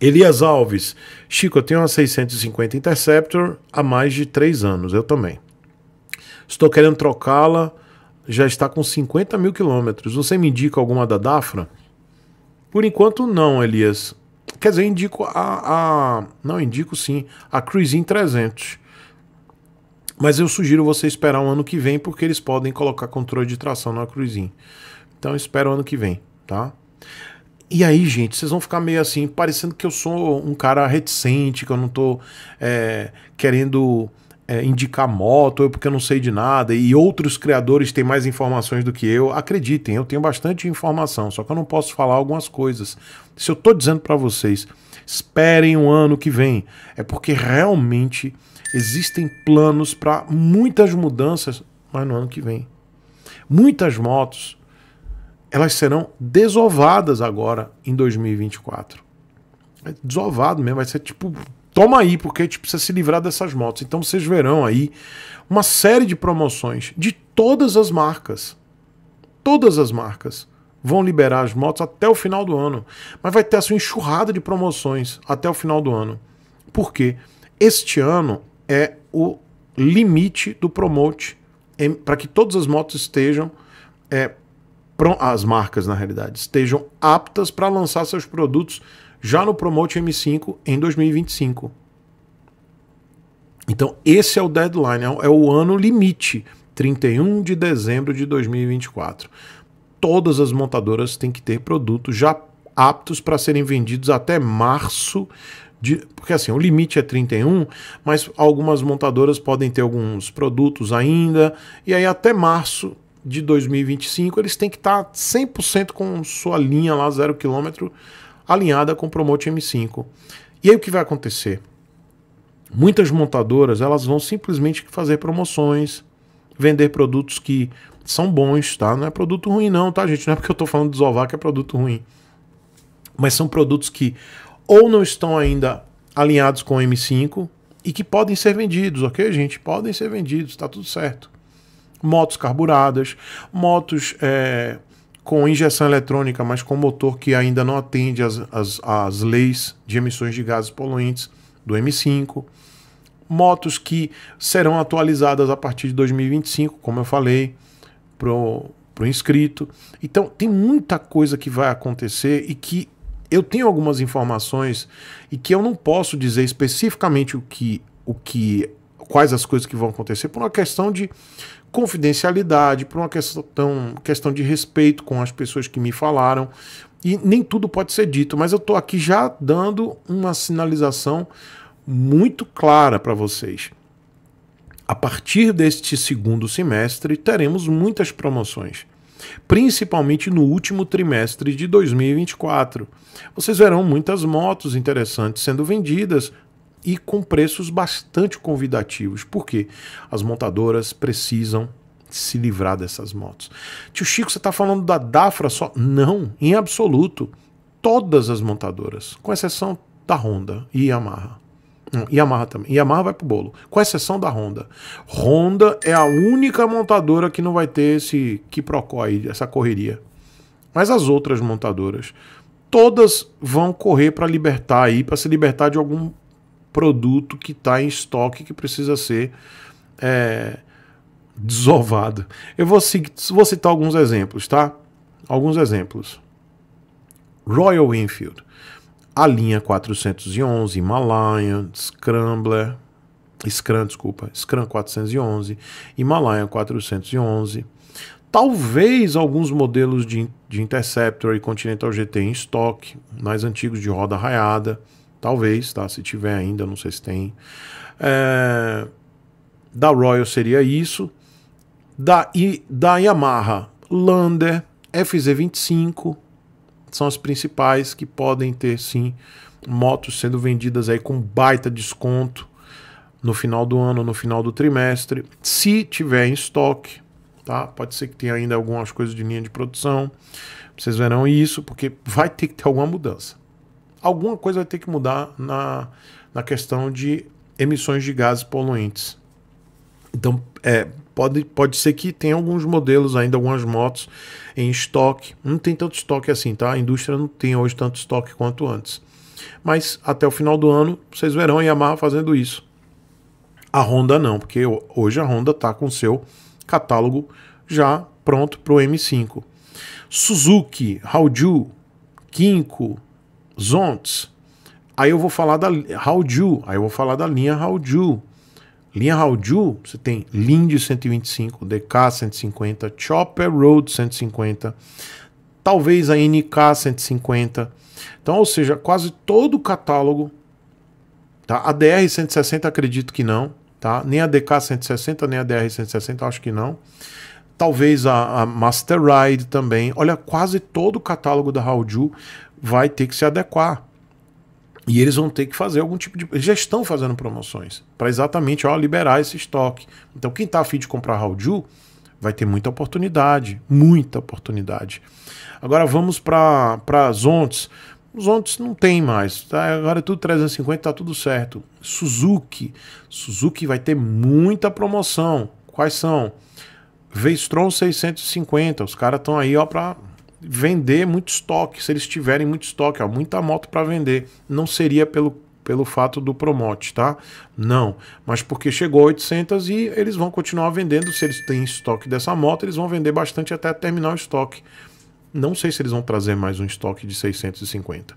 Elias Alves. Chico, eu tenho uma 650 Interceptor há mais de 3 anos. Eu também. Estou querendo trocá-la. Já está com 50 mil quilômetros. Você me indica alguma da DAFRA? Por enquanto não, Elias. Quer dizer, indico a... Não, indico sim. A Cruisin 300. Mas eu sugiro você esperar o ano que vem, porque eles podem colocar controle de tração na Cruisin. Então espera o ano que vem, tá? E aí, gente, vocês vão ficar meio assim, parecendo que eu sou um cara reticente, que eu não tô querendo indicar moto, eu porque eu não sei de nada, e outros criadores têm mais informações do que eu. Acreditem, eu tenho bastante informação, só que eu não posso falar algumas coisas. Se eu tô dizendo para vocês, esperem o ano que vem, é porque realmente existem planos para muitas mudanças, mas no ano que vem. Muitas motos, elas serão desovadas agora em 2024. Desovado mesmo, vai ser tipo, toma aí, porque a gente precisa se livrar dessas motos. Então vocês verão aí uma série de promoções de todas as marcas. Todas as marcas vão liberar as motos até o final do ano. Mas vai ter a sua enxurrada de promoções até o final do ano. Por quê? Este ano é o limite do Promote para que todas as motos estejam... as marcas, na realidade, estejam aptas para lançar seus produtos já no Promote M5 em 2025. Então, esse é o deadline, é o ano limite, 31 de dezembro de 2024. Todas as montadoras têm que ter produtos já aptos para serem vendidos até março, porque assim, o limite é 31, mas algumas montadoras podem ter alguns produtos ainda, e aí até março de 2025, eles têm que estar 100% com sua linha lá, 0 km, alinhada com o Promote M5. E aí o que vai acontecer? Muitas montadoras, elas vão simplesmente fazer promoções, vender produtos que são bons, tá? Não é produto ruim não, tá, gente? Não é porque eu tô falando de desovar que é produto ruim. Mas são produtos que ou não estão ainda alinhados com o M5 e que podem ser vendidos, ok, gente? Podem ser vendidos, tá tudo certo. Motos carburadas, motos com injeção eletrônica, mas com motor que ainda não atende as leis de emissões de gases poluentes do M5. Motos que serão atualizadas a partir de 2025, como eu falei, para o inscrito. Então, tem muita coisa que vai acontecer e que eu tenho algumas informações e que eu não posso dizer especificamente quais as coisas que vão acontecer, por uma questão de confidencialidade, por uma questão de respeito com as pessoas que me falaram, e nem tudo pode ser dito, mas eu estou aqui já dando uma sinalização muito clara para vocês. A partir deste segundo semestre, teremos muitas promoções, principalmente no último trimestre de 2024. Vocês verão muitas motos interessantes sendo vendidas, e com preços bastante convidativos. Por quê? As montadoras precisam se livrar dessas motos. Tio Chico, você está falando da DAFRA só? Não, em absoluto. Todas as montadoras, com exceção da Honda e Yamaha. Yamaha também. Yamaha vai pro bolo. Com exceção da Honda. Honda é a única montadora que não vai ter esse quiprocó aí, essa correria. Mas as outras montadoras, todas vão correr para libertar aí, para se libertar de algum produto que está em estoque, que precisa ser desovado. Eu vou citar alguns exemplos, tá? Alguns exemplos. Royal Enfield. A linha 411, Himalayan, Scrambler, Scram 411, Himalayan 411. Talvez alguns modelos de Interceptor e Continental GT em estoque, mais antigos de roda raiada. Talvez, tá? Se tiver ainda, não sei se tem. Da Royal seria isso. Da Yamaha, Lander, FZ25. São as principais que podem ter, sim, motos sendo vendidas aí com baita desconto no final do ano, no final do trimestre. Se tiver em estoque, tá? Pode ser que tenha ainda algumas coisas de linha de produção. Vocês verão isso, porque vai ter que ter alguma mudança. Alguma coisa vai ter que mudar na questão de emissões de gases poluentes. Então, pode ser que tenha alguns modelos ainda, algumas motos em estoque. Não tem tanto estoque assim, tá? A indústria não tem hoje tanto estoque quanto antes. Mas até o final do ano vocês verão a Yamaha fazendo isso. A Honda não, porque hoje a Honda está com seu catálogo já pronto para o M5. Suzuki, Haojue, Kinko, Zontes. Aí eu vou falar da Haojue, aí eu vou falar da linha Haojue. Linha Haojue, você tem Lindy 125, DK 150, Chopper Road 150, talvez a NK 150. Então, ou seja, quase todo o catálogo, tá? A DR 160 acredito que não, tá? Nem a DK 160, nem a DR 160, acho que não. Talvez a Master Ride também. Olha, quase todo o catálogo da Haojue vai ter que se adequar. E eles vão ter que fazer algum tipo de... Eles já estão fazendo promoções para exatamente liberar esse estoque. Então quem está a fim de comprar Haojue vai ter muita oportunidade. Muita oportunidade. Agora vamos para Zontes. Zontes não tem mais. Tá? Agora é tudo 350, está tudo certo. Suzuki. Suzuki vai ter muita promoção. Quais são? V-Strom 650. Os caras estão aí para... vender muito estoque, se eles tiverem muito estoque, ó, muita moto para vender. Não seria pelo fato do Promote, tá? Não, mas porque chegou a 800 e eles vão continuar vendendo. Se eles têm estoque dessa moto, eles vão vender bastante até terminar o estoque. Não sei se eles vão trazer mais um estoque de 650.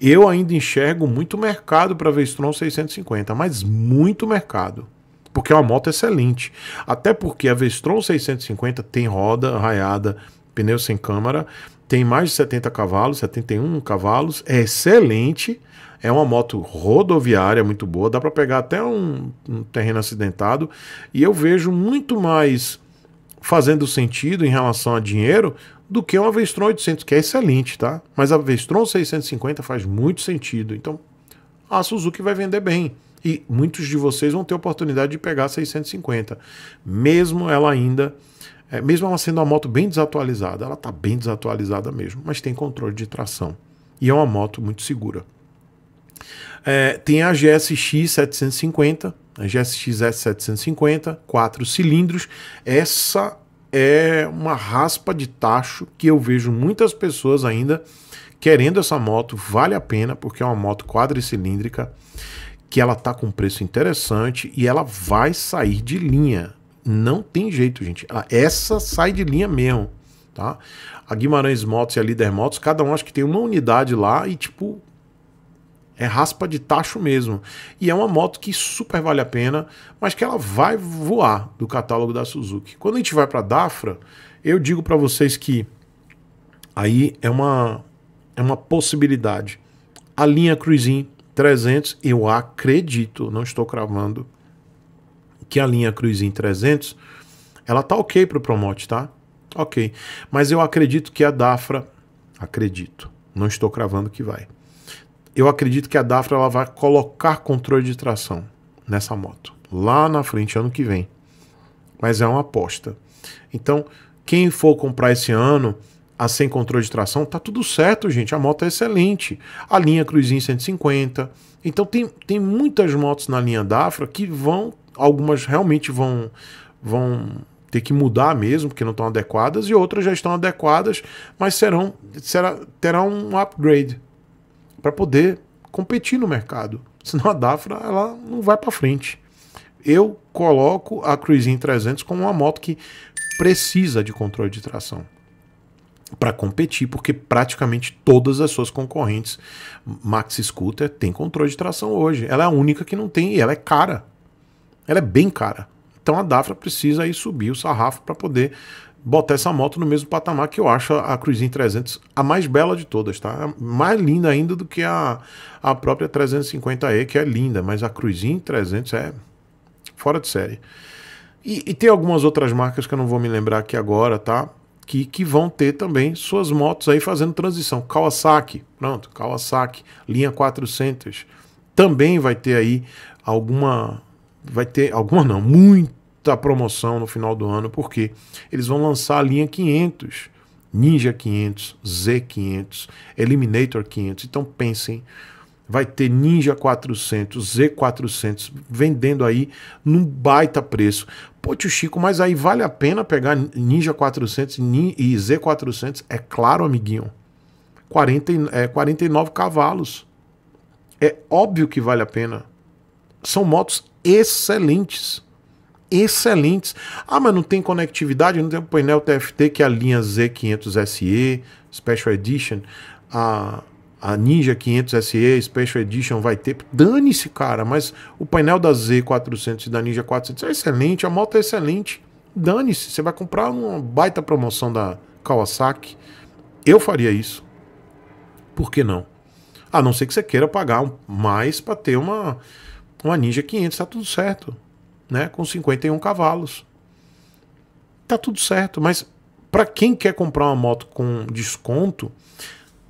Eu ainda enxergo muito mercado para V-Strom 650, mas muito mercado. Porque é uma moto excelente. Até porque a V-Strom 650 tem roda raiada, pneu sem câmara, tem mais de 70 cavalos, 71 cavalos, é excelente, é uma moto rodoviária muito boa, dá para pegar até um terreno acidentado, e eu vejo muito mais fazendo sentido em relação a dinheiro do que uma V-Strom 800, que é excelente, tá? Mas a V-Strom 650 faz muito sentido, então a Suzuki vai vender bem, e muitos de vocês vão ter a oportunidade de pegar a 650, mesmo ela ainda... mesmo ela sendo uma moto bem desatualizada, ela está bem desatualizada mesmo, mas tem controle de tração e é uma moto muito segura. Tem a GSX 750, a GSX S750, 4 cilindros. Essa é uma raspa de tacho que eu vejo muitas pessoas ainda querendo essa moto. Vale a pena porque é uma moto quadricilíndrica que ela está com um preço interessante e ela vai sair de linha. Não tem jeito, gente. Essa sai de linha mesmo, tá? A Guimarães Motos e a Líder Motos, cada um acho que tem uma unidade lá e, tipo, é raspa de tacho mesmo. E é uma moto que super vale a pena, mas que ela vai voar do catálogo da Suzuki. Quando a gente vai para a DAFRA, eu digo para vocês que aí é uma possibilidade. A linha Cruisin 300, eu acredito, não estou cravando, que a linha Cruisin 300, ela tá ok para o Promote, tá? Ok. Mas eu acredito que a DAFRA, acredito, não estou cravando que vai. Eu acredito que a DAFRA ela vai colocar controle de tração nessa moto, lá na frente, ano que vem. Mas é uma aposta. Então, quem for comprar esse ano, a sem controle de tração, tá tudo certo, gente. A moto é excelente. A linha Cruisin 150. Então, tem muitas motos na linha DAFRA que vão... Algumas realmente vão ter que mudar mesmo, porque não estão adequadas, e outras já estão adequadas, mas terão um upgrade para poder competir no mercado. Senão a DAFRA ela não vai para frente. Eu coloco a Cruisin 300 como uma moto que precisa de controle de tração para competir, porque praticamente todas as suas concorrentes Maxi Scooter tem controle de tração hoje. Ela é a única que não tem e ela é cara. Ela é bem cara. Então a DAFRA precisa aí subir o sarrafo para poder botar essa moto no mesmo patamar que eu acho a Cruisin 300 a mais bela de todas, tá? Mais linda ainda do que a própria 350E, que é linda, mas a Cruisin 300 é fora de série. E tem algumas outras marcas que eu não vou me lembrar aqui agora, tá? Que vão ter também suas motos aí fazendo transição. Kawasaki, pronto, Kawasaki, linha 400. Também vai ter aí muita promoção no final do ano, porque eles vão lançar a linha 500, Ninja 500, Z500, Eliminator 500, então pensem, vai ter Ninja 400, Z400, vendendo aí num baita preço. Pô, tio Chico, mas aí vale a pena pegar Ninja 400 e Z400? É claro, amiguinho, 49 cavalos, É óbvio que vale a pena. São motos excelentes. Excelentes. Ah, mas não tem conectividade, não tem o painel TFT, que é a linha Z500 SE, Special Edition. A Ninja 500 SE, Special Edition vai ter. Dane-se, cara, mas o painel da Z400 e da Ninja 400 é excelente, a moto é excelente. Dane-se, você vai comprar uma baita promoção da Kawasaki. Eu faria isso. Por que não? A não ser que você queira pagar mais para ter uma Ninja 500, tá tudo certo. Né, com 51 cavalos. Tá tudo certo, mas para quem quer comprar uma moto com desconto,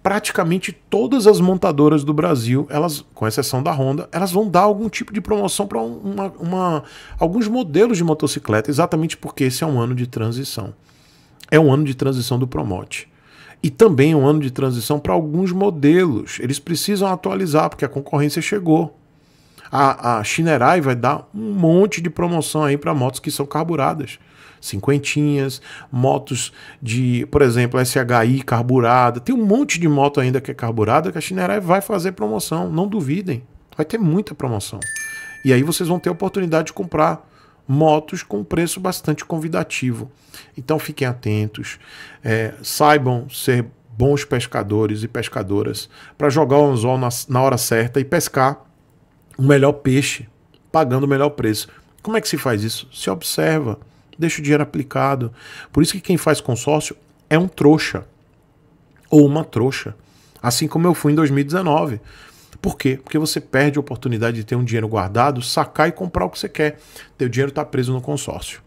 praticamente todas as montadoras do Brasil, elas, com exceção da Honda, elas vão dar algum tipo de promoção para alguns modelos de motocicleta, exatamente porque esse é um ano de transição. É um ano de transição do Promote. E também é um ano de transição para alguns modelos. Eles precisam atualizar, porque a concorrência chegou. A Shineray vai dar um monte de promoção aí para motos que são carburadas. Cinquentinhas, motos de, por exemplo, SHI carburada. Tem um monte de moto ainda que é carburada que a Shineray vai fazer promoção. Não duvidem, vai ter muita promoção. E aí vocês vão ter a oportunidade de comprar motos com preço bastante convidativo. Então fiquem atentos, saibam ser bons pescadores e pescadoras para jogar o anzol na hora certa e pescar o melhor peixe, pagando o melhor preço. Como é que se faz isso? Se observa, deixa o dinheiro aplicado. Por isso que quem faz consórcio é um trouxa, ou uma trouxa, assim como eu fui em 2019. Por quê? Porque você perde a oportunidade de ter um dinheiro guardado, sacar e comprar o que você quer. Teu dinheiro está preso no consórcio.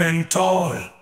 Mentor.